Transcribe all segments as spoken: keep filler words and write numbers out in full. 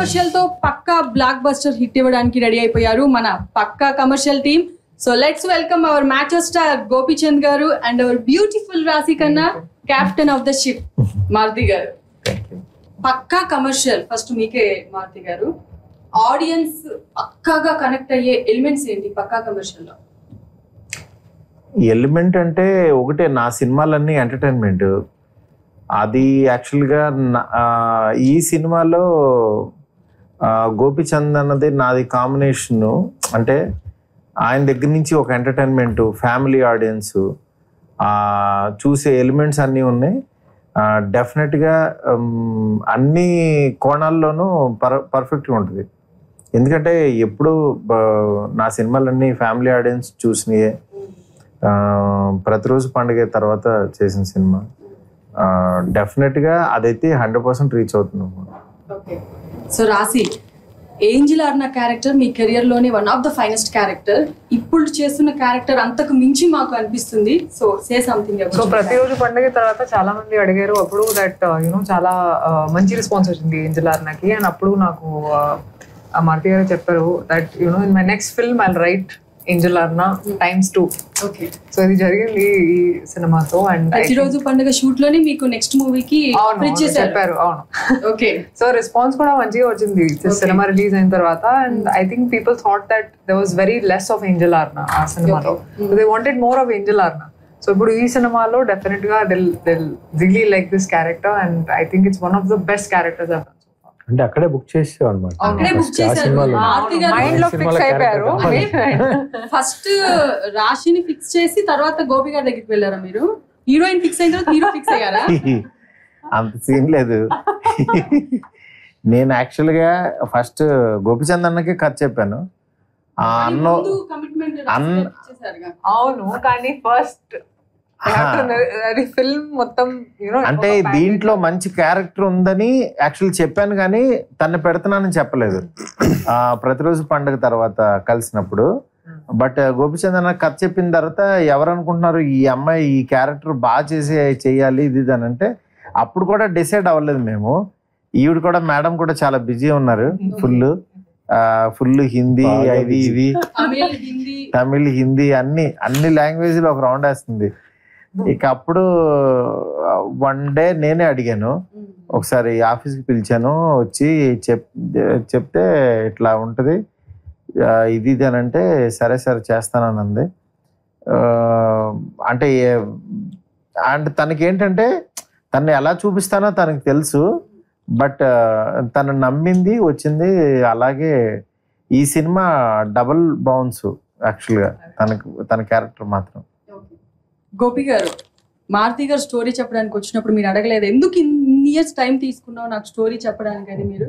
Commercial తో పక్కా blockbuster hit ఇవ్వడానికి రెడీ అయిపోయారు మన Pakka commercial team. So let's welcome our macho star Gopichand garu and our beautiful Raashi Khanna, captain of the ship Maruthi garu. Pakka commercial first మీకే మారుతి గారు, audience పక్కాగా కనెక్ట్ అయ్యే ఎలిమెంట్స్ ఏంటి పక్కా కమర్షియల్ లో? ఎలిమెంట్ అంటే ఒకటే, నా సినిమాలన్నీ ఎంటర్టైన్మెంట్. అది యాక్చువల్గా ఈ సినిమాలో గోపిచంద్ అన్నది నాది కాంబినేషను. అంటే ఆయన దగ్గర నుంచి ఒక ఎంటర్టైన్మెంటు, ఫ్యామిలీ ఆడియన్సు, చూసే ఎలిమెంట్స్ అన్నీ ఉన్నాయి. డెఫినెట్గా అన్ని కోణాల్లోనూ పర్ పర్ఫెక్ట్గా ఉంటుంది. ఎందుకంటే ఎప్పుడు నా సినిమాలన్నీ ఫ్యామిలీ ఆడియన్స్ చూసినాయే. ప్రతిరోజు పండుగ తర్వాత చేసిన సినిమా డెఫినెట్గా అదైతే హండ్రెడ్ పర్సెంట్ రీచ్ అవుతున్నాం. Okay, so Raashi, angel Arna character మీ కెరియర్లోనే one of the finest character. ఇప్పుడు చేస్తున్న క్యారెక్టర్ అంతకు మించి మాకు అనిపిస్తుంది. So say something. సో ప్రతిరోజు పండుగ తర్వాత చాలా మంది అడిగారు అప్పుడు, దట్ యూనో చాలా మంచి రెస్పాన్స్ వచ్చింది ఏంజెల్ ఆర్నాకి. అండ్ అప్పుడు నాకు మారుతి గారు చెప్పారు that you know in my next film I will write angel Arna times too. Okay, so ఇది జరిగింది ఈ సినిమాతో. అండ్ ప్రతిరోజు పండుగ షూట్ లోనే మీకు నెక్స్ట్ మూవీకి చెప్పారు. అవును. ఓకే, సో రెస్పాన్స్ కూడా మంచిగా వచ్చింది సినిమా రిలీజ్ అయిన తర్వాత. And I think people thought that they was very less of angel Arna ఆ సినిమాలో, they wanted more of angel Arna. So ఇప్పుడు ఈ సినిమాలో డెఫినెట్ గా they they really like this character and I think it's one of the best characters. అంటే అక్కడే book చేసాం అన్నమాట. అక్కడే బుక్ చేశారు. మైండ్ లో ఫిక్స్ అయిపోయారు. ఫస్ట్ రాశిని ఫిక్స్ చేసి తర్వాత గోపి గారి దగ్గరికి వెళ్ళారా మీరు? హీరోయిన్ ఫిక్స్ అయిన తర్వాత హీరో ఫిక్స్ అయ్యారా? అంత సీన్ లేదు. నేను యాక్చువల్ గా ఫస్ట్ గోపిచంద్ అన్నకే కథ చెప్పాను. ఆ అన్న కమిట్మెంట్ చేశారుగా. అవును, కానీ ఫస్ట్ ఫిల్మ్ మొత్తం అంటే దీంట్లో మంచి క్యారెక్టర్ ఉందని యాక్చువల్ చెప్పాను, కానీ తను పెడుతున్నానని చెప్పలేదు ప్రతిరోజు పండుగ తర్వాత కలిసినప్పుడు. బట్ గోపిచంద్ అన్న కథ చెప్పిన తర్వాత ఎవరు అనుకుంటున్నారు ఈ అమ్మాయి ఈ క్యారెక్టర్ బాగా చేసే చేయాలి ఇది అని. అంటే అప్పుడు కూడా డిసైడ్ అవ్వలేదు మేము. ఈవిడ కూడా మేడం కూడా చాలా బిజీ ఉన్నారు, ఫుల్ ఫుల్ హిందీ అది ఇది తమిళ్ హిందీ అన్ని అన్ని లాంగ్వేజ్లో ఒక రౌండ్ వేస్తుంది. ఇక అప్పుడు వన్ డే నేనే అడిగాను, ఒకసారి ఆఫీస్కి పిలిచాను, వచ్చి చెప్ చెప్తే ఇట్లా ఉంటుంది ఇది ఇది అని. అంటే సరే సరే చేస్తానన్నది. అంటే అంటే తనకేంటంటే తను ఎలా చూపిస్తానో తనకు తెలుసు, బట్ తను నమ్మింది వచ్చింది. అలాగే ఈ సినిమా డబల్ బౌన్స్ యాక్చువల్గా తనకు తన క్యారెక్టర్ మాత్రం. గోపి గారు, మారుతి గారు స్టోరీ చెప్పడానికి వచ్చినప్పుడు మీరు అడగలేదు ఎందుకు ఇన్ని ఇయర్స్ టైం తీసుకున్నావు నాకు స్టోరీ చెప్పడానికి అని మీరు?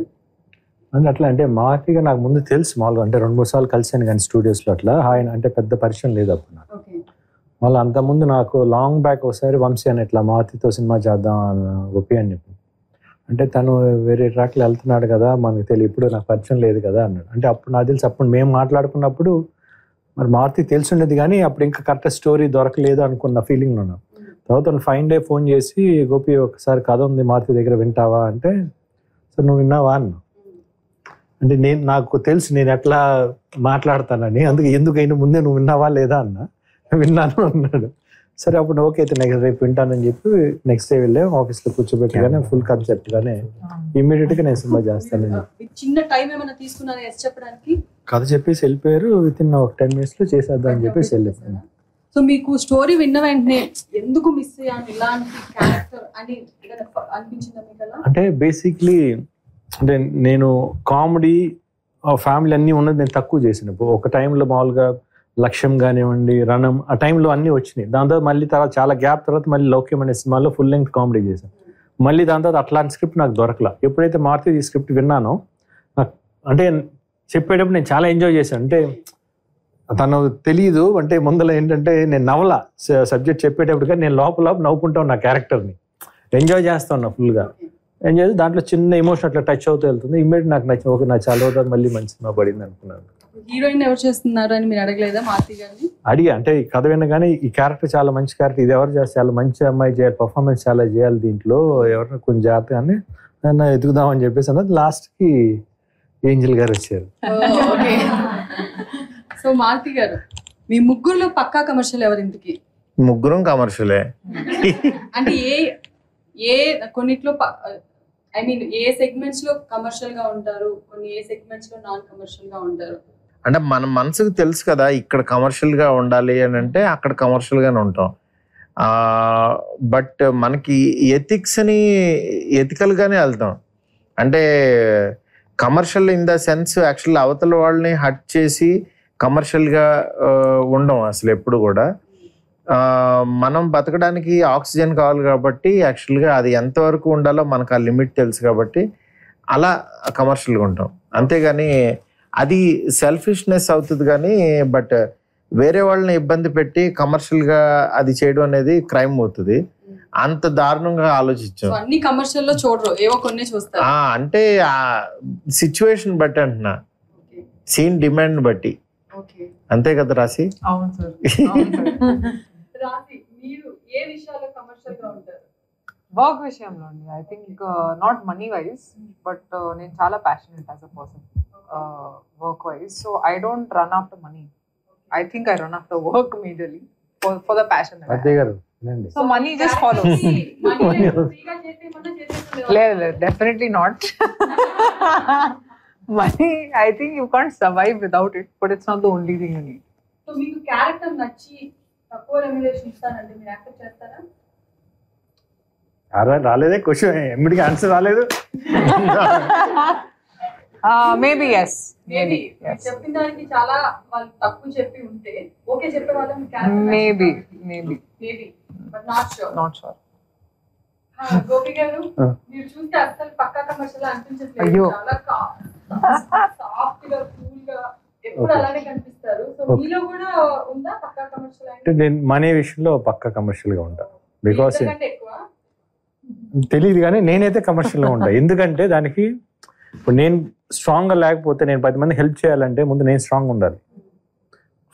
అంటే అట్లా అంటే మారుతి గారు నాకు ముందు తెలుసు మామూలుగా, అంటే రెండు మూడు సార్లు కలిసాను కానీ స్టూడియోస్లో అట్లా. ఆయన అంటే పెద్ద పరిచయం లేదు అప్పుడు నాకు. మళ్ళీ అంతకుముందు నాకు లాంగ్ బ్యాక్ ఒకసారి వంశీ అని ఇట్లా మారుతితో సినిమా చేద్దాం అని గొప్పి అని చెప్పి, అంటే తను వేరే ట్రాక్లో వెళ్తున్నాడు కదా మనకు తెలియదు, ఇప్పుడు నాకు పరిచయం లేదు కదా అన్నాడు. అంటే అప్పుడు నాకు తెలిసి అప్పుడు మేము మాట్లాడుకున్నప్పుడు మరి మారుతి తెలుసుండేది, కానీ అప్పుడు ఇంకా కరెక్ట్ స్టోరీ దొరకలేదు అనుకున్న ఫీలింగ్లో ఉన్నాం. తర్వాత ఫైన్ డే ఫోన్ చేసి గోపి ఒకసారి కథ ఉంది మారుతి దగ్గర వింటావా అంటే, సో నువ్వు విన్నావా అన్నా. అంటే నేను నాకు తెలుసు నేను ఎట్లా మాట్లాడతానని, అందుకే ఎందుకైనా ముందే నువ్వు విన్నావా లేదా అన్నా. విన్నాను అన్నాడు. సరే అప్పుడు ఓకే అయితే నెక్స్ట్ రేపు వింటానని చెప్పి నెక్స్ట్ డే వెళ్ళాము. ఆఫీస్లో కూర్చోబెట్టగానే ఫుల్ కాన్సెప్ట్గానే ఇమ్మీడియట్గా నేను సినిమా చేస్తాను. చిన్న టైం ఏమైనా తీసుకున్నాను చెప్పడానికి, కథ చెప్పేసి వెళ్ళిపోయారు. విత్ ఇన్ ఒక టెన్ మినిట్స్లో చేసేద్దాం అని చెప్పేసి వెళ్ళిపోయాను. సో మీకు స్టోరీ విన్న వెంటనే ఎందుకు మిస్ అయ్యాను ఇలాంటి క్యారెక్టర్ అని అనిపించిందా మీకు? అంటే బేసిక్లీ అంటే నేను కామెడీ ఫ్యామిలీ అన్నీ ఉన్నది నేను తక్కువ చేసిన. ఒక టైంలో మామూలుగా లక్ష్యం కానివ్వండి, రణం, ఆ టైంలో అన్నీ వచ్చినాయి. దాని తర్వాత మళ్ళీ తర్వాత చాలా గ్యాప్ తర్వాత మళ్ళీ లౌక్యం అనే సినిమాలో ఫుల్ లెంగ్త్ కామెడీ చేశాను. మళ్ళీ దాని తర్వాత అట్లాంటి స్క్రిప్ట్ నాకు దొరకలా. ఎప్పుడైతే మారుతి ఈ స్క్రిప్ట్ విన్నానో నాకు అంటే చెప్పేటప్పుడు నేను చాలా ఎంజాయ్ చేశాను. అంటే తను తెలీదు అంటే ముందర ఏంటంటే నేను నవల సబ్జెక్ట్ చెప్పేటప్పుడుగా నేను లోపల లోపల నవ్వుకుంటా ఉన్నా, క్యారెక్టర్ని ఎంజాయ్ చేస్తా ఉన్నా ఫుల్గా ఎంజాయ్ చేసి. దాంట్లో చిన్న ఎమోషన్ అట్లా టచ్ అవుతూ వెళ్తుంది. ఇమ్మీడియట్ నాకు నచ్చిన ఓకే నాకు చాలా అవుతుంది మళ్ళీ మంచి సినిమా పడింది అనుకున్నాను. హీరోయిన్ ఎవరు చేస్తున్నారు అని మీరు అడగలేదా మారుతి గారిని? అడిగా అంటే ఈ కథ వినగానే ఈ క్యారెక్టర్ చాలా మంచి క్యారెక్టర్, ఇది ఎవరు చేస్తే చాలా మంచి అమ్మాయి చేయాలి, పర్ఫార్మెన్స్ చాలా చేయాలి, దీంట్లో ఎవరైనా కొంచెం జాగ్రత్తగానే నన్ను ఎదుగుదామని చెప్పేసి అన్నది. లాస్ట్కి Angel garu vacharu. Oh, okay. So Maruthi garu, mee muggurlo Pakka Commercial evaru intiki? Muggurum commercial e. Ante ye ye konnitlo I mean ఏ సెగ్మెంట్స్ లో కమర్షియల్ గా ఉంటారు, కొన్ని ఏ సెగ్మెంట్స్ లో నాన్ కమర్షియల్ గా ఉంటారు. అంటే మన మనసుకు తెలుసు కదా ఇక్కడ కమర్షియల్ గా ఉండాలి అని, అంటే అక్కడ కమర్షియల్ గానే ఉంటాం. బట్ మనకి ఎథిక్స్ అని ఎథికల్ గానే వెళ్తాం. అంటే commercial in the sense actual అవతల వాళ్ళని హట్ చేసి కమర్షియల్ గా ఉండం అసలు ఎప్పుడు కూడా. మనం బతకడానికి ఆక్సిజన్ కావాలి కాబట్టి యాక్చువల్గా అది ఎంతవరకు ఉండాలో మనకు ఆ లిమిట్ తెలుసు కాబట్టి అలా కమర్షియల్గా ఉంటాం. అంతేగాని అది సెల్ఫిష్నెస్ అవుతుంది కానీ, బట్ వేరే వాళ్ళని ఇబ్బంది పెట్టి కమర్షియల్గా అది చేయడం అనేది క్రైమ్ అవుతుంది. అంత దారుణంగా ఆలోచించాం. అన్ని కమర్షియల్లో చూడరు, ఏవో కొన్ని చూస్తారు. అంటే ఆ సిచ్యువేషన్ బట్టి అంటున్నా, సీన్ డిమాండ్ బట్టి అంతే కదా రాశి. అవును సార్. రాశి మీరు ఏ విషయాల్లో కమర్షియల్ గా ఉంటారు? వర్క్ విషయంలో అండి. I think not money wise, but నేను చాలా passionate as a person work wise. So I don't run after money. I think I run after work majorly for for the passion. అదే గారు. So money just follow. లేదు లేదు, definitely not. Money, I think you can't survive without it, but it's not the only thing you need. So, meeku character nachi takko remuneration isthanante meer accept chestara? Ara ralede question emmidiki answer raledu. Ah, maybe yes. Maybe cheppina daniki chaala vaalu takku cheppi unte okay cheppe vaallam character maybe maybe maybe but not sure. Not sure. Ha Gopi garu, you choose asal Pakka Commercial antunchele chaala ka నేను money విషయంలో పక్కా commercial గా ఉంటా. Because తెలియదు కానీ నేనైతే commercial గా ఉంటా. ఎందుకంటే దానికి ఇప్పుడు నేను స్ట్రాంగ్ గా లేకపోతే, నేను పది మంది హెల్ప్ చేయాలంటే ముందు నేను స్ట్రాంగ్ ఉండాలి.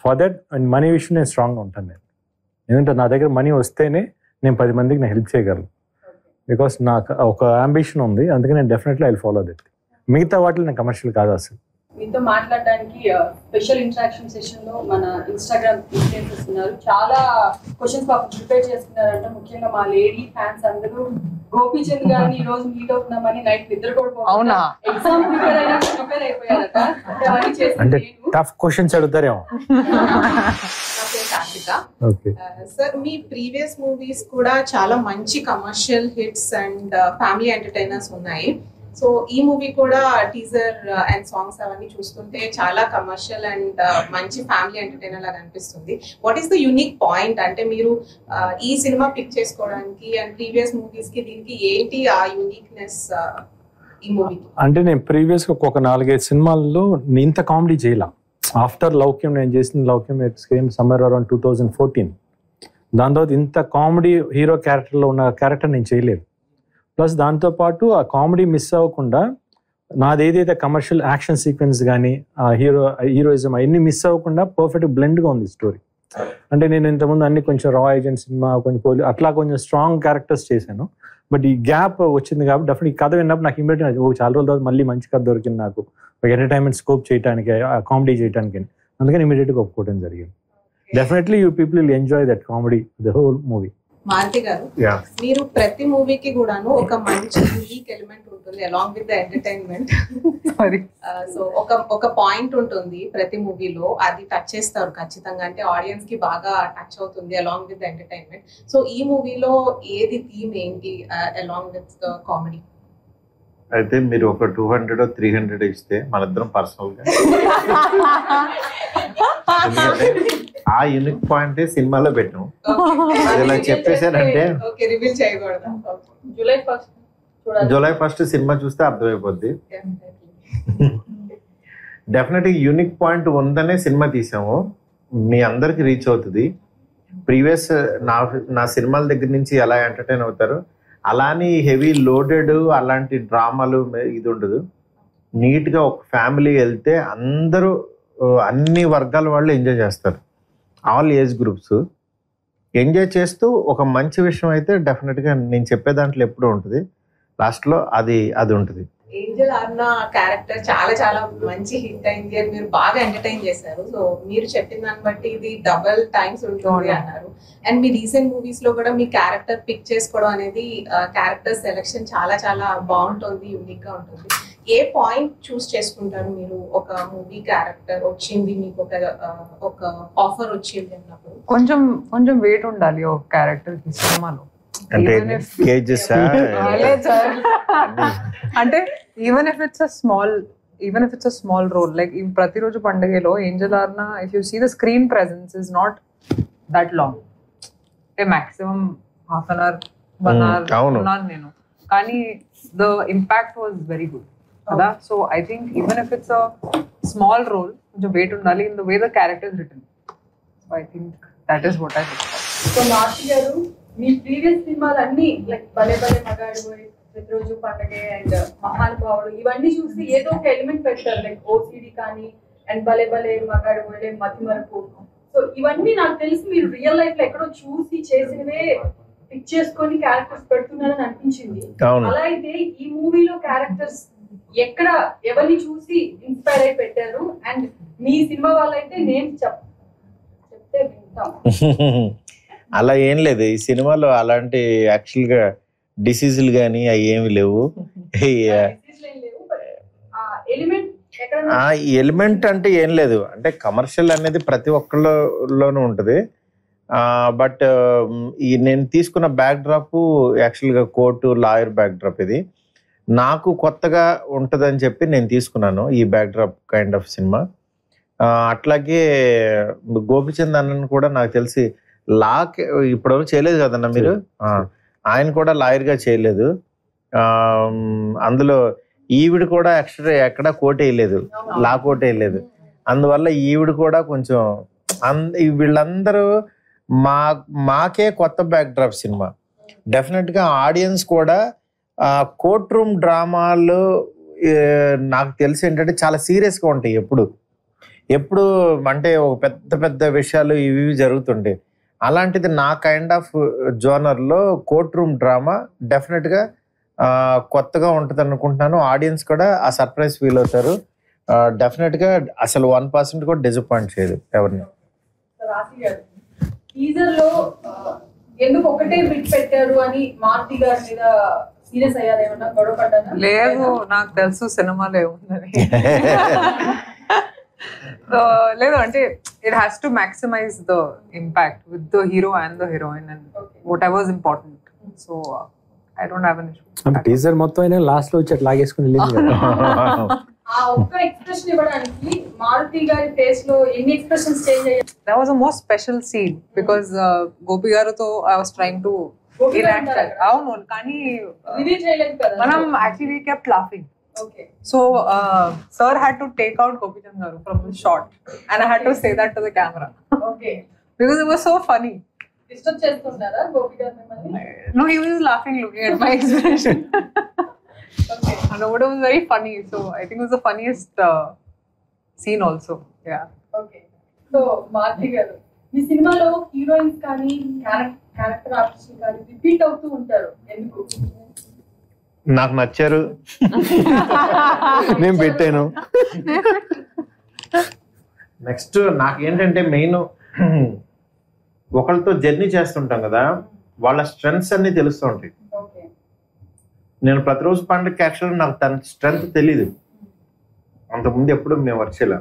ఫర్ దట్ మనీ విషయం నేను స్ట్రాంగ్ గా ఉంటాను. నేను ఎందుకంటే నా దగ్గర మనీ వస్తేనే నేను పది మందికి నేను హెల్ప్ చేయగలను. బికాస్ నాకు ఒక అంబిషన్ ఉంది, అందుకే నేను definitely I will follow that. మిగతా వాటిలో నేను కమర్షియల్ కాదు అసలు. మీతో మాట్లాడడానికి స్పెషల్ ఇంటరాక్షన్ సెషన్ లో మన ఇన్స్టాగ్రామ్ ఇన్ఫ్లుయెన్సర్స్ ఉన్నారు. చాలా క్వశ్చన్స్ పాపం ప్రిపేర్ చేస్తున్నారంటే, ముఖ్యంగా మా లేడీ ఫ్యాన్స్ అందరూ గోపీచంద్ గారిని ఈ రోజు మీట్ అవుతున్నామని నైట్ నిద్ర కూడా ఎగ్జామ్ ప్రిపేర్ అయినా ప్రిపేర్ అయిపోయారట. అంటే టఫ్ క్వశ్చన్స్ అడుగుతారేమో. సార్ మీ ప్రీవియస్ మూవీస్ కూడా చాలా మంచి commercial hits and family entertainers ఉన్నాయి. సో ఈ మూవీ కూడా టీజర్ అండ్ సాంగ్స్ అవన్నీ చూస్తుంటే చాలా కమర్షియల్ అండ్ మంచి ఫ్యామిలీ ఎంటర్టైనర్ లాగా అనిపిస్తుంది. What is the unique point? అంటే మీరు ఈ సినిమా పిక్ చేసుకోవడానికి అండ్ ప్రీవియస్ మూవీస్ కి దీనికి ఏంటి ఆ యూనిక్నెస్ ఈ మూవీ? అంటే నేను ప్రీవియస్ గా ఒక నాలుగైదు సినిమాల్లో ఇంత కామెడీ చేయలా. ఆఫ్టర్ లౌక్యం నేను చేసిన లౌక్యం ఎక్స్కేమ్ summer around two thousand fourteen దాని తర్వాత ఇంత కామెడీ హీరో క్యారెక్టర్ లో ఉన్న క్యారెక్టర్ నేను చేయలేదు. ప్లస్ దాంతోపాటు ఆ కామెడీ మిస్ అవ్వకుండా నాది ఏదైతే కమర్షియల్ యాక్షన్ సీక్వెన్స్ కానీ ఆ హీరో హీరోయిజం అవన్నీ మిస్ అవ్వకుండా పర్ఫెక్ట్ బ్లెండ్గా ఉంది స్టోరీ. అంటే నేను ఇంతకుముందు అన్ని కొంచెం రా ఏజెంట్ సినిమా, కొంచెం పోలీ అట్లా కొంచెం స్ట్రాంగ్ క్యారెక్టర్స్ చేశాను. బట్ ఈ గ్యాప్ వచ్చింది కాబట్టి డెఫినెట్ ఈ కథ విన్నప్పుడు నాకు ఇమీడియట్గా చాలా రోజుల తర్వాత మళ్ళీ మంచి కథ దొరికింది నాకు ఎంటర్టైన్మెంట్ స్కోప్ చేయడానికి, కామెడీ చేయడానికి. అందుకని ఇమీడియట్గా ఒప్పుకోవడం జరిగింది. Definitely you people will enjoy that comedy the whole movie. Maruthi garu, మీరు ప్రతి మూవీకి కూడాను ఒక మంచి యూనిక్ ఎలిమెంట్ ఉంటుంది along with the entertainment. So ఒక ఒక పాయింట్ ఉంటుంది ప్రతి మూవీలో, అది టచ్ చేస్తారు ఖచ్చితంగా. అంటే ఆడియన్స్ కి బాగా టచ్ అవుతుంది along with the entertainment. So ఈ మూవీలో ఏది థీమ్ ఏంటి అలాంగ్ విత్ ద కామెడీ? అయితే మీరు ఒక టూ హండ్రెడ్ త్రీ హండ్రెడ్ ఇస్తే మనిద్దరం పర్సనల్ గా ఆ యూనిక్ పాయింట్ సినిమాలో పెట్టాం. ఇలా చెప్పేసారంటే జూలై ఫస్ట్ సినిమా చూస్తే అర్థమైపోద్ది. డెఫినెట్గా యూనిక్ పాయింట్ ఉందనే సినిమా తీసాము. మీ అందరికి రీచ్ అవుతుంది. ప్రీవియస్ నా నా సినిమాల దగ్గర నుంచి ఎలా ఎంటర్టైన్ అవుతారు అలానే హెవీ లోడెడ్ అలాంటి డ్రామాలు ఇది ఉండదు. నీట్గా ఒక ఫ్యామిలీ వెళ్తే అందరూ అన్ని వర్గాల వాళ్ళు ఎంజాయ్ చేస్తారు, ఆల్ ఏజ్ గ్రూప్స్ ఎంజాయ్ చేస్తూ. ఒక మంచి విషయం అయితే డెఫినెట్గా నేను చెప్పే దాంట్లో ఎప్పుడూ ఉంటుంది, లాస్ట్లో అది అది ఉంటుంది. Angel Arna character chala chala manchi hit ayindi and meer baga entertain chesaru so meer cheppindan batti idi double times untundi annaru and mee recent movies lo kuda mee character pick chesukodam anedi character selection chala chala baaguntundi unique ga untundi ఏ point choose చేసుకుంటారు మీరు ఒక movie character వచ్చింది మీకు ఒక ఒక offer వచ్చింది అన్నప్పుడు కొంచెం కొంచెం వెయిట్ ఉండాలి ఒక క్యారెక్టర్ కి సినిమాలో అంటే కేజెస్ అంటే even if it's a small even if it's a small role like ఈ ప్రతిరోజు పండుగలో angel Arna if you see the screen presence is not that long అంటే maximum half an hour one hour ఉన్నాను నేను కానీ the impact was very good. Okay. So I think even if it's a small role, jo weight undali in the way the character is written. So I think that is what I think. So Raashi garu, mee previous cinemas anni like Bale-Bale Magadavoy, Petrojo Patage and Mahal Bhavadu, ivanni chusi edo oka element pettaru like O C D kani and Bale-Bale Magadavoy le madhimaruku. So ivanni naaku telusu meer real life lo ekkado chusi chesinave pick cheskoni characters pettunarani anpinchindi. Ala aithe ee movie lo characters ఎక్కడ ఎవరి చూసి inspire అయి పెట్టారు and మీ సినిమా వాళ్ళైతే name చెప్ చెప్తే వింటాం. అలా ఏం లేదు ఈ సినిమాలో అలాంటి యాక్చువల్ గా డిసీజులు గానీ అవి ఏమి లేవు. ఎలిమెంట్ అంటే ఏం లేదు అంటే కమర్షియల్ అనేది ప్రతి ఒక్కళ్ళలోనూ ఉంటుంది. బట్ ఈ నేను తీసుకున్న బ్యాక్ డ్రాప్ యాక్చువల్ గా కోర్టు లాయర్ బ్యాక్ డ్రాప్ ఇది నాకు కొత్తగా ఉంటుందని చెప్పి నేను తీసుకున్నాను ఈ బ్యాక్ డ్రాప్ కైండ్ ఆఫ్ సినిమా. అట్లాగే గోపిచంద్ అన్నను కూడా నాకు తెలిసి లా ఇప్పటివరకు చేయలేదు కదన్నా మీరు, ఆయన కూడా లాయర్గా చేయలేదు. అందులో ఈవిడ కూడా ఎక్స్ట్రా ఎక్కడా కోట్ వేయలేదు, లా కోట్ వేయలేదు. అందువల్ల ఈవిడ కూడా కొంచెం అంద వీళ్ళందరూ మా మాకే కొత్త బ్యాక్ డ్రాప్ సినిమా. డెఫినెట్గా ఆడియన్స్ కూడా కోర్ట్ రూమ్ డ్రామాలు నాకు తెలిసి ఏంటంటే చాలా సీరియస్గా ఉంటాయి. ఎప్పుడు ఎప్పుడు అంటే ఒక పెద్ద పెద్ద విషయాలు ఇవి జరుగుతుంటాయి. అలాంటిది నా కైండ్ ఆఫ్ జోనర్లో కోర్ట్ రూమ్ డ్రామా డెఫినెట్గా కొత్తగా ఉంటుంది అనుకుంటున్నాను. ఆడియన్స్ కూడా ఆ సర్ప్రైజ్ ఫీల్ అవుతారు. డెఫినెట్గా అసలు వన్ పర్సెంట్ కూడా డిసప్పాయింట్ చేయదు ఎవరిని. ఎందుకు ఒకటే బిట్ పెట్టారు అని మారుతి గారి మీద సీరియస్ అయ్యారు ఏమన్నా గొడవ పడ్డారా? లేదు నాకు తెలుసు సినిమాలో ఏముందని. లేదు అంటే it has to maximize the impact with the hero and the heroine and whatever is important. So I don't have an issue. Teaser మొత్తం అయినా లాస్ట్ లో వచ్చి లాగేసుకుని ఆ ఒక్క ఎక్స్‌ప్రెషన్ ఇవ్వడానికి మారుతి గారి ఫేస్ లో ఎన్ని ఎక్స్‌ప్రెషన్స్ చేంజ్ అయ్యాయి. That was a most special scene because Gopi గారు తో I was trying to react. అవును కానీ రిలీజ్ చేయలేదు కదా మనం actually kept laughing. Okay so sir had to take out Gopichand గారు from the shot and I had to say that to the camera. Okay because it was so funny. Disturb చేస్తున్నారా గోపి గారు మిమ్మల్ని? No he was laughing looking at my expression. Okay. And it was very funny, so I think it was the funniest uh, scene also. Yeah. Okay. So, Maruthi garu, ee cinema lo heroines kani character actors kani repeat avtu untaru. Enduku? Naaku nacharu. Nenu bettainu. Next naaku entante main okalto journey chestuntam kada, vaalla strengths anni telustuntayi. Okay. నేను ప్రతిరోజు పండుగ క్యాక్చువల్ నాకు తన strength తెలీదు. అంతకుముందు ఎప్పుడు మేము వచ్చేలా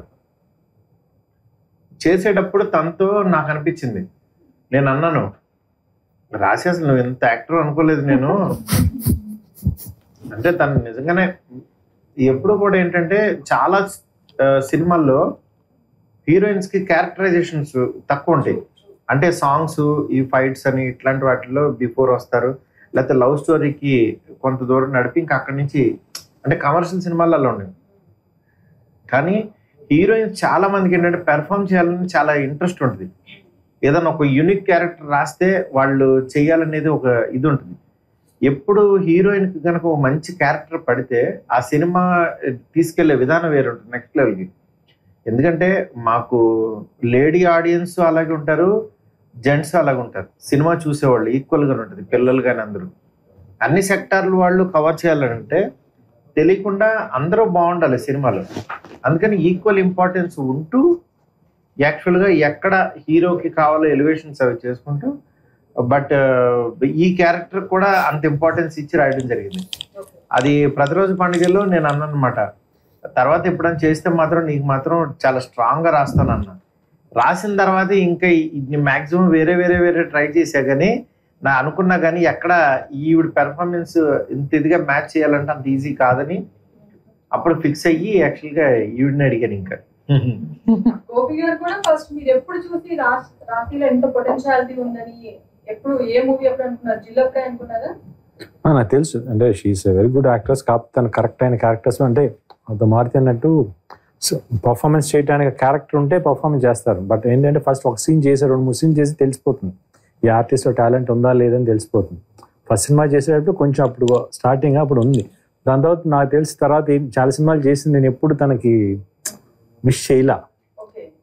చేసేటప్పుడు తనతో నాకు అనిపించింది. నేను అన్నాను, రాశి అసలు నువ్వు ఎంత యాక్టర్ అనుకోలేదు నేను అంటే. తను నిజంగానే ఎప్పుడు కూడా ఏంటంటే చాలా సినిమాల్లో హీరోయిన్స్కి క్యారెక్టరైజేషన్స్ తక్కువ ఉంటాయి. అంటే సాంగ్స్ ఈ ఫైట్స్ అని ఇట్లాంటి వాటిల్లో బిఫోర్ వస్తారు, లేకపోతే లవ్ స్టోరీకి కొంత దూరం నడిపి ఇంకా అక్కడి నుంచి అంటే కమర్షియల్ సినిమాలలో ఉండేవి. కానీ హీరోయిన్స్ చాలా మందికి ఏంటంటే పెర్ఫామ్ చేయాలని చాలా ఇంట్రెస్ట్ ఉంటుంది. ఏదైనా ఒక యూనిక్ క్యారెక్టర్ రాస్తే వాళ్ళు చేయాలనేది ఒక ఇది ఉంటుంది. ఎప్పుడు హీరోయిన్కి కనుక ఒక మంచి క్యారెక్టర్ పడితే ఆ సినిమా తీసుకెళ్లే విధానం వేరే ఉంటుంది నెక్స్ట్ లెవెల్కి. ఎందుకంటే మాకు లేడీ ఆడియన్స్ అలాగే ఉంటారు, జెంట్స్ అలాగే ఉంటారు. సినిమా చూసేవాళ్ళు ఈక్వల్గానే ఉంటుంది, పిల్లలు కానీ అందరూ అన్ని సెక్టార్లు వాళ్ళు కవర్ చేయాలంటే తెలియకుండా అందరూ బాగుండాలి సినిమాలో. అందుకని ఈక్వల్ ఇంపార్టెన్స్ ఉంటూ యాక్చువల్గా ఎక్కడ హీరోకి కావాలో ఎలివేషన్స్ అవి చేసుకుంటూ, బట్ ఈ క్యారెక్టర్ కూడా అంత ఇంపార్టెన్స్ ఇచ్చి రాయడం జరిగింది. అది ప్రతిరోజు పండుగలో నేను అన్నమాట, తర్వాత ఎప్పుడైనా చేస్తే మాత్రం నీకు మాత్రం చాలా స్ట్రాంగ్గా రాస్తాను అన్న. రాసిన తర్వాత ఇంకా మ్యాక్సిమం వేరే వేరే వేరే ట్రై చేసా, కానీ నా అనుకున్నా కానీ ఎక్కడ ఈవిడ పెర్ఫార్మెన్స్ ఇంత ఇదిగా మ్యాచ్ చేయాలంటే అంత ఈజీ కాదని అప్పుడు ఫిక్స్ అయ్యి యాక్చువల్గా ఈవిడిని అడిగాను. ఇంకా గోపి గారు కూడా ఫస్ట్ మీరు ఎప్పుడు చూసి రాఖీలో ఎంత పొటెన్షియాలిటీ ఉందని ఎప్పుడు ఏ మూవీ ఎప్పుడు అనుకున్నారు? జిల్లబ్కాయ అనుకున్నారా? నాకు తెలుసు అంటే she is a very good actress, కాకపోతే తను కరెక్ట్ అయిన క్యారెక్టర్స్ అంటే అది మారుతి అన్నట్టు పర్ఫార్మెన్స్ చేయడానికి క్యారెక్టర్ ఉంటే పర్ఫార్మెన్స్ చేస్తారు. బట్ ఏంటంటే ఫస్ట్ ఒక సీన్ చేసి రెండు మూడు సీన్ చేసి తెలిసిపోతుంది ఈ ఆర్టిస్ట్లో టాలెంట్ ఉందా లేదని తెలిసిపోతుంది. ఫస్ట్ సినిమా చేసేటప్పుడు కొంచెం అప్పుడు స్టార్టింగ్ అప్పుడు ఉంది, దాని తర్వాత నాకు తెలిసిన తర్వాత చాలా సినిమాలు చేసింది, నేను ఎప్పుడు తనకి మిస్ చేయలా.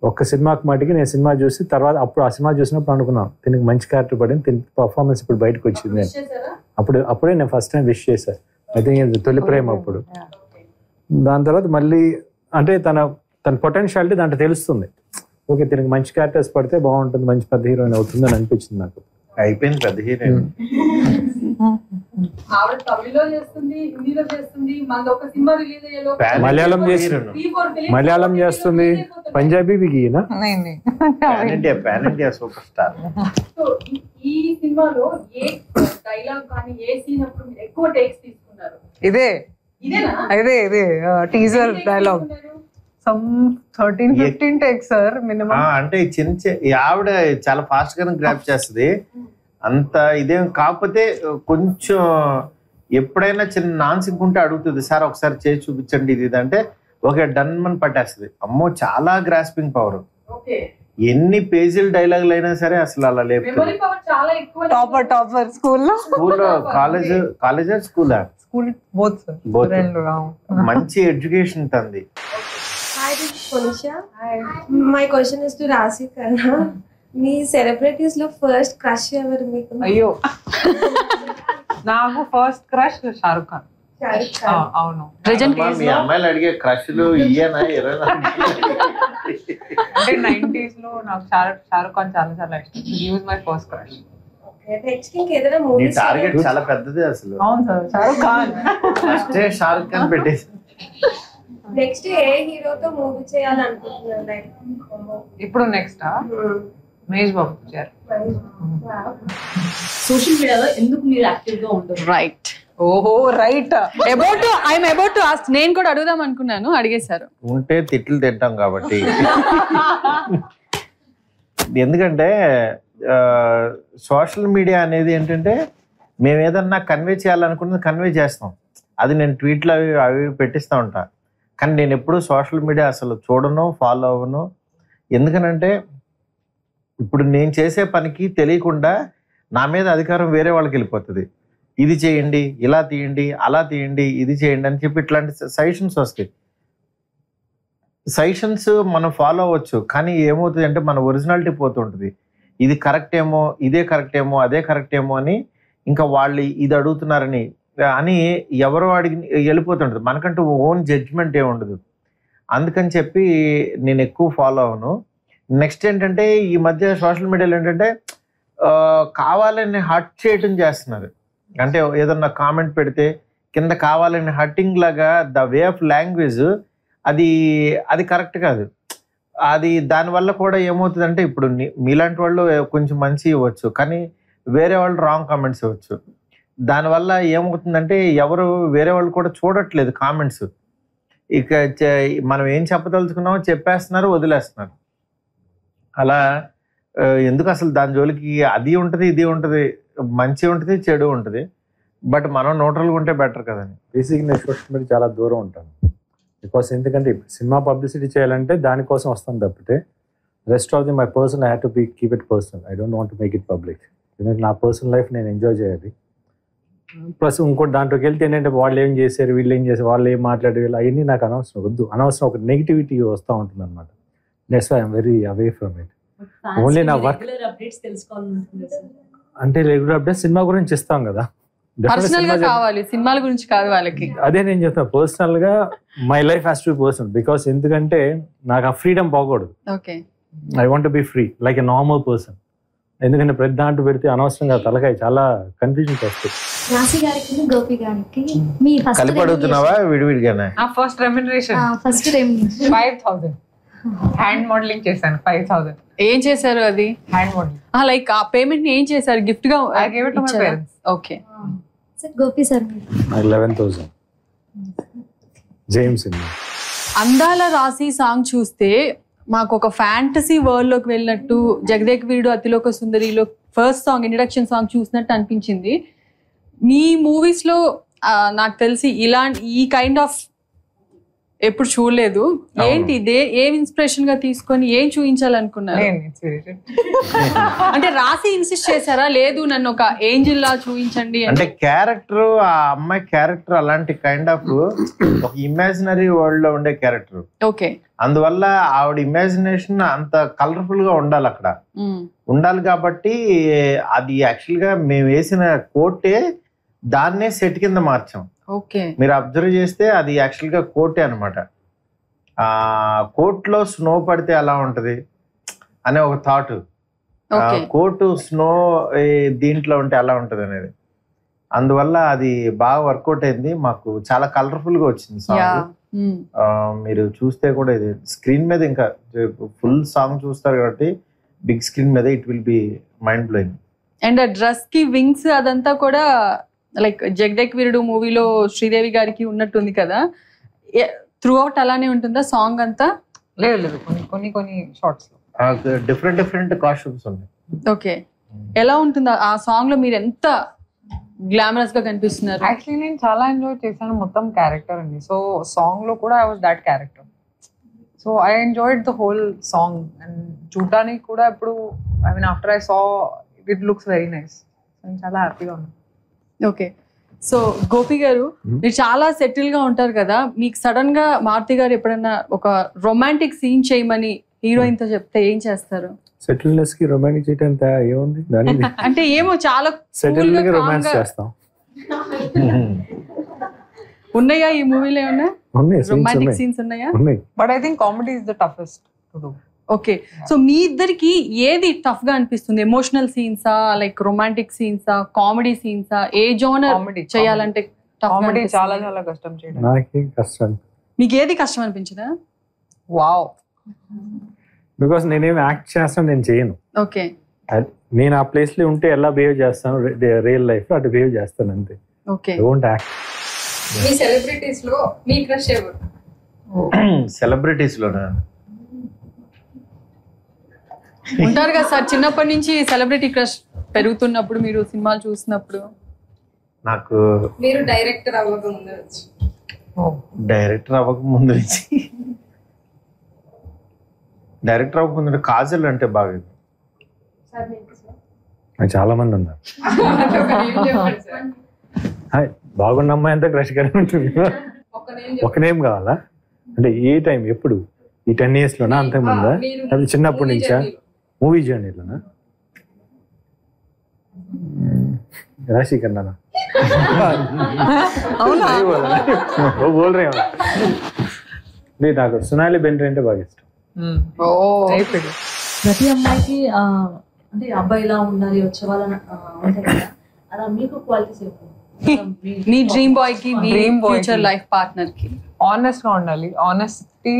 ఒక్క సినిమాకి మటుకి నేను సినిమా చూసి తర్వాత అప్పుడు ఆ సినిమా చూసినప్పుడు అనుకున్నాను దీనికి మంచి క్యారెక్టర్ పడింది, దీనికి పర్ఫార్మెన్స్ ఇప్పుడు బయటకు వచ్చింది. అప్పుడు అప్పుడే నేను ఫస్ట్ టైం విష్ చేశాను, ఐ థింక్ తొలి ప్రేమ అప్పుడు. దాని తర్వాత మళ్ళీ అంటే తన తన పొటెన్షియాలిటీ దాంట్లో తెలుస్తుంది, ఓకే దీనికి మంచి క్యారెక్టర్స్ పడితే బాగుంటుంది, మంచి పెద్ద హీరోయిన్ అవుతుంది అని అనిపించింది నాకు. అయిపోయింది పెద్ద హీరోయిన్. ఆవిడ తమిళంలో చేస్తుంది, హిందీలో చేస్తుంది, మన ఒక సినిమా రిలీజ్ అయ్యేలో మలయాళం చేస్తుంది, మలయాళం చేస్తుంది, పంజాబీ బిగినా pan India super star. So ఈ సినిమాలో ఏ డైలాగ్ కానీ ఏ సీన్ అప్పుడు మీరు ఎక్కువ టేక్స్ తీసుకున్నారు? ఇదే ఇదేనా? ఇదే ఇదే teaser dialogue some thirteen fifteen takes sir minimum. అంటే చిన్న ఆవిడ చాలా ఫాస్ట్ గా గ్రాప్ చేస్తుంది, అంత ఇదేం కాకపోతే కొంచెం ఎప్పుడైనా చిన్న నాన్సింగ్ ఉంటే అడుగుతుంది, సార్ ఒకసారి చేసి చూపించండి ఇది అంటే ఓకే డన్ అని పట్టేస్తుంది. అమ్మో చాలా గ్రాస్పింగ్ పవర్, ఎన్ని పేజీల డైలాగులు అయినా సరే అసలు అలా లేపుతుంది. టాపర్ టాపర్ స్కూల్లో స్కూల్లో కాలేజ్ కాలేజా స్కూలా స్కూల్ మంచి ఎడ్యుకేషన్ తంది. My question is to Raashi Khanna. మీ సెలబ్రిటీస్ లో ఫస్ట్ క్రష్ ఎవరు మీకు? అయ్యో నాకు ఫస్ట్ క్రష్ షారుఖ్ ఖాన్. అవును ప్రెజెంట్ కేస్ లో అమ్మాయిలు అడిగే క్రష్ లు ఇయేనా ఇరేనా అంటే నైంటీస్ లో నాకు షారుఖ్ ఖాన్ చాలా చాలా ఇష్టం. He was my first crush. Okay next కి ఏదైనా మూవీ టార్గెట్ చాలా పెద్దది అసలు. అవును సార్ షారుఖ్ ఖాన్ ఫస్ట్ షారుఖ్ ఖాన్ పెట్టేసి. నెక్స్ట్ ఏ హీరో తో మూవీ చేయాలి అనుకుంటున్నారు? లైక్ ఇప్పుడు నెక్స్ట్ ఆ మహేష్ బాబు చేయాలి. సోషల్ మీడియాలో ఎందుకు మీరు యాక్టివ్ గా ఉంటారు? రైట్. ఓహో right. About I am about to ask. నేను కూడా అడుగుదాం అనుకున్నాను, అడిగేశారు. ఉంటే తిట్లు తింటాం కాబట్టి, ఎందుకంటే సోషల్ మీడియా అనేది ఏంటంటే మేము ఏదన్నా కన్వే చేయాలనుకున్నది కన్వే చేస్తాం, అది నేను ట్వీట్లు అవి అవి పెట్టిస్తూ ఉంటా. కానీ నేను ఎప్పుడు సోషల్ మీడియా అసలు చూడను, ఫాలో అవ్వను. ఎందుకనంటే ఇప్పుడు నేను చేసే పనికి తెలియకుండా నా మీద అధికారం వేరే వాళ్ళకి వెళ్ళిపోతుంది. ఇది చేయండి, ఇలా తీయండి, అలా తీయండి, ఇది చేయండి అని చెప్పి ఇట్లాంటి సజెషన్స్ వస్తాయి. సజెషన్స్ మనం ఫాలో అవ్వచ్చు, కానీ ఏమవుతుంది అంటే మన ఒరిజినాలిటీ పోతూ ఉంటుంది. ఇది కరెక్ట్ ఏమో, ఇదే కరెక్ట్ ఏమో, అదే కరెక్ట్ ఏమో అని ఇంకా వాళ్ళు ఇది అడుగుతున్నారని అని ఎవరో అడిగి వెళ్ళిపోతుంటుంది, మనకంటూ ఓన్ జడ్జ్మెంట్ ఏమి ఉండదు. అందుకని చెప్పి నేను ఎక్కువ ఫాలో అవను. నెక్స్ట్ ఏంటంటే ఈ మధ్య సోషల్ మీడియాలో ఏంటంటే కావాలని హట్ చేయటం చేస్తున్నారు. అంటే ఏదన్నా కామెంట్ పెడితే కింద కావాలని హట్టింగ్ లాగా ద వే ఆఫ్ లాంగ్వేజ్, అది అది కరెక్ట్ కాదు. అది దానివల్ల కూడా ఏమవుతుందంటే ఇప్పుడు మీలాంటి వాళ్ళు కొంచెం మంచి ఇవ్వచ్చు, కానీ వేరే వాళ్ళు రాంగ్ కామెంట్స్ ఇవ్వచ్చు. దానివల్ల ఏమవుతుందంటే ఎవరు వేరే వాళ్ళు కూడా చూడట్లేదు కామెంట్స్. ఇక మనం ఏం చెప్పదలుచుకున్నామో చెప్పేస్తున్నారు, వదిలేస్తున్నారు. అలా ఎందుకు అసలు దాని జోలికి? అది ఉంటుంది, ఇది ఉంటుంది, మంచి ఉంటుంది, చెడు ఉంటుంది, బట్ మనం న్యూట్రల్గా ఉంటే బెటర్ కదండి. బేసిక్గా నేను సోషల్ మీడియా చాలా దూరం ఉంటాను, బికాస్ ఎందుకంటే సినిమా పబ్లిసిటీ చేయాలంటే దానికోసం వస్తాను తప్పితే rest of the my personal I have to be keep it personal. I don't want to make it public. ఎందుకంటే నా పర్సనల్ లైఫ్ నేను ఎంజాయ్ చేయాలి. ప్లస్ ఇంకోటి దాంట్లోకి వెళ్తే ఏంటంటే వాళ్ళు ఏం చేశారు, వీళ్ళు ఏం చేశారు, వాళ్ళు ఏం మాట్లాడే వీళ్ళు అవన్నీ నాకు అనవసరం, వద్దు. అనవసరం ఒక నెగిటివిటీ వస్తూ ఉంటుంది అనమాట. That's why I'm very away from it. Only నా వర్క్ అంటే రెగ్యులర్ అప్డేట్స్ సినిమా గురించి ఇస్తాం కదా, పర్సనల్ గా కావాలి, సినిమాల గురించి కాదు వాళ్ళకి. అదే నేను చెప్తాను, పర్సనల్ గా my life has to be personal because ఎందుకంటే నాకు ఆ ఫ్రీడమ్ పోకూడదు. Okay, I want to be free like a normal person. ఎందుకంటే ప్రతి దాంట్లో పెడితే అనవసరంగా తలకాయ చాలా కన్ఫ్యూజన్ వస్తుంది. రాశి గారికి గోపి గారికి మీ ఫస్ట్ కలిపడుతున్నావా విడివిడిగానే? ఆ ఫస్ట్ రెమ్యునరేషన్ ఫస్ట్ ఐదు వేలు హ్యాండ్ మోడలింగ్ చేశాను. ఐదు వేలు ఏం చేశారు? అది హ్యాండ్ మోడలింగ్. ఆ లైక్ ఆ పేమెంట్ ని ఏం చేశారు? గిఫ్ట్ గా I give it to my parents. Okay sir. Gopi sir నాకు పదకొండు వేలు జేమ్స్ ఇన్ అందాల రాశి సాంగ్ చూస్తే మాకు ఒక ఫ్యాంటసీ వరల్డ్ లోకి వెళ్ళినట్టు, జగదేక్ వీరుడు అతిలోక సుందరిలో ఫస్ట్ సాంగ్ ఇంట్రడక్షన్ సాంగ్ చూసినట్టు అనిపించింది. మీ మూవీస్ లో నాకు తెలిసి ఇలాంటి ఈ కైండ్ ఆఫ్ ఎప్పుడు చూడలేదు. ఏంటి ఇదే? ఏం ఇన్స్పిరేషన్ గా తీసుకొని ఏం చూపించాలనుకున్నారు? అంటే రాసి ఇన్సిస్ట్ చేశారా? లేదు నన్ను ఒక ఏంజిల్ లా చూపించండి అంటే క్యారెక్టర్, ఆ అమ్మాయి క్యారెక్టర్ అలాంటి కైండ్ ఆఫ్ ఒక ఇమాజినరీ వరల్డ్ లో ఉండే క్యారెక్టర్. ఓకే, అందువల్ల ఆవిడ ఇమాజినేషన్ అంత కలర్ఫుల్ గా ఉండాలి, అక్కడ ఉండాలి. కాబట్టి అది యాక్చువల్ గా మేము వేసిన కోటే దాన్నే సెట్ కింద మార్చాం. ఓకే, మీరు అబ్జర్వ్ చేస్తే అది యాక్చువల్ గా కోటే అనమాట. ఆ కోట్లో స్నో పడితే ఎలా ఉంటది అనే ఒక థాట్, కోటు స్నో దీంట్లో ఉంటే ఎలా ఉంటది అనేది. అందువల్ల అది బాగా వర్కౌట్ అయింది, మాకు చాలా కలర్ఫుల్ గా వచ్చింది సాంగ్. మీరు చూస్తే కూడా ఇది స్క్రీన్ మీద ఇంకా ఫుల్ సాంగ్ చూస్తారు కాబట్టి బిగ్ స్క్రీన్ మీద it will be mind blowing. And ఆ డ్రెస్ కి వింగ్స్ అదంతా కూడా లైక్ జగదేక్ వీరుడు మూవీలో శ్రీదేవి గారికి ఉన్నట్టుంది కదా, త్రూ అవుట్ అలానే ఉంటుందా సాంగ్ అంతా? లేదు లేదు, కొన్ని కొన్ని షార్ట్స్ డిఫరెంట్ డిఫరెంట్ కాస్ట్యూమ్స్ ఉన్నాయి. ఓకే, ఎలా ఉంటుందా ఆ సాంగ్ లో? మీరు ఎంత గ్లామరస్ గా కనిపిస్తున్నారు. యాక్చువల్లీ నేను చాలా ఎంజాయ్ చేశాను మొత్తం క్యారెక్టర్ అండి. సో సాంగ్ లో కూడా I was that character, so I enjoyed the whole song. And చూడడానికి కూడా ఇప్పుడు I mean after I saw it looks very nice, నేను చాలా హ్యాపీగా ఉన్నాను. ఓకే, సో గోపి గారు మీరు చాలా సెటిల్ గా ఉంటారు కదా, మీకు సడన్ గా మారుతి గారు ఎప్పుడన్నా ఒక రొమాంటిక్ సీన్ చేయమని హీరోయిన్ తో చెప్తే ఏం చేస్తారు? సెటిల్నెస్ కి రొమాంటిక్ చేయడం ఏముంది దానికి, అంటే ఏమో చాలా సెటిల్ గా రొమాన్స్ చేస్తాం. ఉన్నాయా ఈ మూవీలో ఏమన్నా రొమాంటిక్ సీన్స్ ఉన్నాయా? But I think comedy is the toughest to do. Okay, so మీ ఇద్దరికి ఏది టఫ్ గా అనిపిస్తుంది? Emotional సీన్సా, like romantic సీన్సా, comedy సీన్సా? ఏ జోనర్ చేయాలంటే కామెడీ చాలా చాలా కష్టం చేయడం. నాకు కష్టం. మీకు ఏది కష్టం అనిపించదా? వావ్, బికాస్ నేనేం యాక్ట్ చేస్తాను, నేను చేయను. ఓకే, నేను ఆ ప్లేస్ లో ఉంటే ఎలా బిహేవ్ చేస్తాను రియల్ లైఫ్ లో అటు బిహేవ్ చేస్తాను అంతే. Okay, don't act. మీ సెలబ్రిటీస్ లో మీ క్రష్ ఎవరు? సెలబ్రిటీస్ లోనా ఉంటారు కదా సార్, చిన్నప్పటి నుంచి సెలబ్రిటీ క్రష్ పెరుగుతున్నప్పుడు మీరు సినిమాలు చూసినప్పుడు? నాకు మీరు డైరెక్టర్ అవ్వక ముందు డైరెక్టర్ అవ్వక ముందు డైరెక్టర్ అవ్వక ముందు కాజల్ అంటే బాగా చాలా మంది ఉన్నారు. బాగున్న అమ్మాయి అంతా క్రష్ గానే ఉంటుంది. ఒక నేమ్ కావాలా అంటే ఏ టైం? ఎప్పుడు? ఈ టెన్ ఇయర్స్ లోనా? అంతే ముందా? అది చిన్నప్పటి నుంచా? మూవీ జర్నీలోనా? రాశి ఖన్నా. లేదు, నాకు సోనాలి బెండ్రే అంటే బాగా ఇష్టం. ప్రతి అమ్మాయికి అంటే అబ్బాయి ఇలా ఉండాలి వచ్చేవాళ్ళ అలా మీకు క్వాలిటీస్ చెప్పు. మీ డ్రీమ్ బాయ్ కి, మీ ఫ్యూచర్ లైఫ్ పార్ట్నర్ కి ఆనెస్ట్ గా ఉండాలి. Honesty,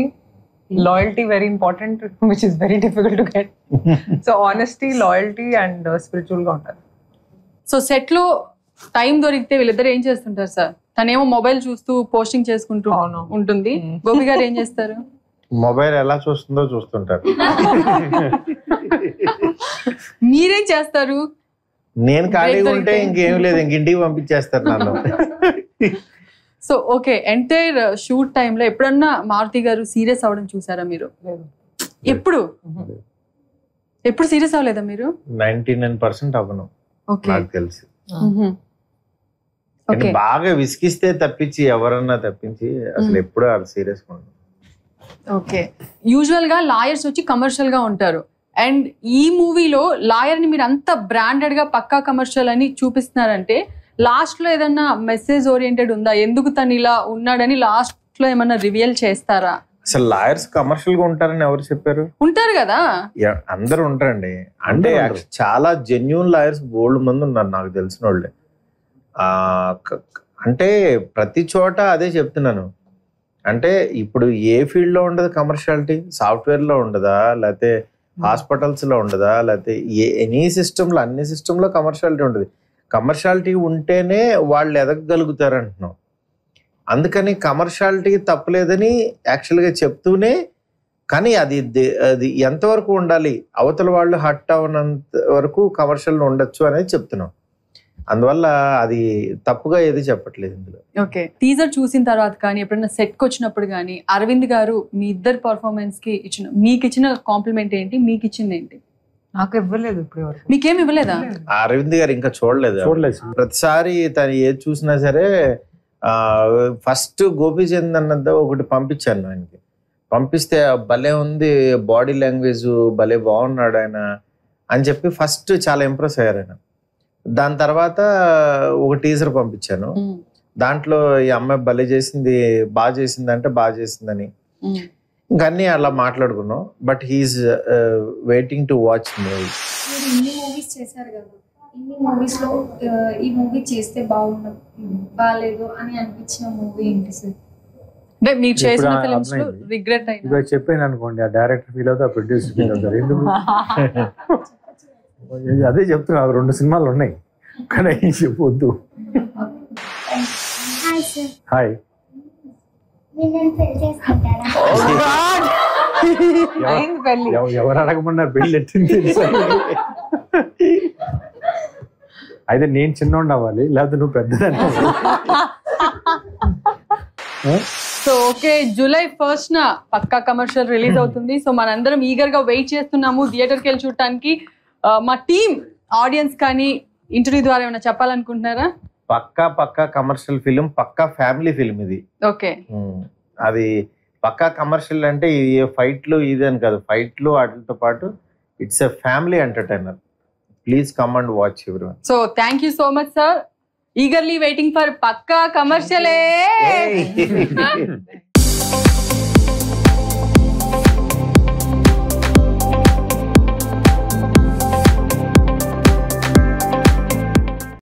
loyalty very important, which is very difficult to get. So honesty, loyalty and uh, spiritual contact. So set lo time dorigte villadar em chestuntaru sir? Tanemo mobile chustu posting cheskuntu untundi. Gopi garu em chestaru? Mobile ela chustundo chustuntaru. Meer em chestaru? Nen kaaliga unte ingem ledhu, ing intiki pampichestaru nannu. So okay, entire shoot time లో ఎప్పుడన్నా మారుతి గారు serious అవడం చూసారా మీరు? ఎప్పుడు ఎప్పుడు serious అవ్వలేదా మీరు? తొంభై తొమ్మిది శాతం అవను నాకు తెలుసు. ఓకే, బాగా విసికిస్తే తప్పించి ఎవరన్నా తప్పించి అసలు ఎప్పుడు అది సీరియస్ కాదు. ఓకే, యూజువల్ గా లాయర్స్ వచ్చి కమర్షియల్ గా ఉంటారు, అండ్ ఈ మూవీలో లాయర్ ని మీరు అంత బ్రాండెడ్ గా పక్కా కమర్షియల్ అని చూపిస్తున్నారంటే Last lo edana message oriented unda. Enduku tanila unna dani last lo emana reveal chestara. So liars commercial go untaru ni evaru chepparu? Untaru kada? Yeah, andaru untarandi. Ante chaala genuine liars bold mandi unnaru naaku telusinolle. Ah ante prati chota ade cheptunnanu. అంటే ఇప్పుడు ఏ field లో ఉండదు commerciality, software లో ఉండదా, లేకపోతే hospitals లో ఉండదా, లేకపోతే ఏ ఎనీ సిస్టమ్ లో అన్ని సిస్టమ్ లో కమర్షియాలిటీ ఉంటుంది. కమర్షియాలిటీ ఉంటేనే వాళ్ళు ఎదగగలుగుతారు అంటున్నాం. అందుకని కమర్షియాలిటీకి తప్పలేదని యాక్చువల్ గా చెప్తూనే, కానీ అది అది ఎంతవరకు ఉండాలి, అవతల వాళ్ళు హట్ అవనంత వరకు కమర్షియల్ ఉండొచ్చు అనేది చెప్తున్నాం. అందువల్ల అది తప్పుగా ఏది చెప్పట్లేదు ఇందులో. ఓకే, టీజర్ చూసిన తర్వాత కానీ ఎప్పుడైనా సెట్కి వచ్చినప్పుడు కానీ అరవింద్ గారు మీ ఇద్దరు పర్ఫార్మెన్స్కి ఇచ్చిన మీకు ఇచ్చిన కాంప్లిమెంట్ ఏంటి, మీకు ఇచ్చింది ఏంటి? నాకు ఇవ్వలేదు ఇప్పుడు. మీకేమి ఇవ్వలేదా? అరవింద్ గారు ఇంకా చూడలేదు చూడలేదు ప్రతిసారి తను ఏది చూసినా సరే. ఫస్ట్ గోపిచంద్ అన్నది ఒకటి పంపించాను ఆయనకి. పంపిస్తే భలే ఉంది, బాడీ లాంగ్వేజ్ భలే బాగున్నాడు ఆయన అని చెప్పి ఫస్ట్ చాలా ఇంప్రెస్ అయ్యారు ఆయన. దాని తర్వాత ఒక టీజర్ పంపించాను. దాంట్లో ఈ అమ్మాయి భలే చేసింది, బాగా చేసింది అంటే బాగా చేసిందని ఇంకన్నీ అలా మాట్లాడుకున్నాం. But he's waiting to watch movie. ఇన్ని మూవీస్ చేశారు కదా, ఇన్ని మూవీస్ లో ఈ మూవీ చేస్తే బాగుండు బాగాలేదు అని అనిపించిన మూవీ ఏంటి సార్? చెప్పాను అనుకోండి, ఆ డైరెక్టర్ ఫీల్ అవుతా, ప్రొడ్యూసర్ ఫీల్ అవుతారు. ఎందుకు అదే చెప్తున్నా, రెండు సినిమాలు ఉన్నాయి కానీ చెప్పొద్దు. హాయ్, ఎవరు అడగమన్నారు పెళ్ళి ఎట్టింది? అయితే నేను చిన్నోండి అవ్వాలి, లేకపోతే నువ్వు పెద్దదని. సో ఓకే, జూలై ఫస్ట్ నా పక్కా కమర్షియల్ రిలీజ్ అవుతుంది. సో మనందరం ఈగర్ గా వెయిట్ చేస్తున్నాము థియేటర్కి వెళ్ళి చూడటానికి. మా టీమ్ ఆడియన్స్ కానీ ఇంటర్వ్యూ ద్వారా ఏమైనా చెప్పాలనుకుంటున్నారా? పక్కా పక్కా కమర్షియల్ ఫిలిం, పక్కా ఫ్యామిలీ ఫిలిం ఇది. ఓకే, అది పక్కా కమర్షియల్ అంటే ఇది ఫైట్లు ఇది అని కాదు, ఫైట్లు వాటితో పాటు it's a family entertainer. Please come and watch everyone. So thank you so much sir. Eagerly waiting for Pakka commercial.